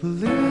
Please.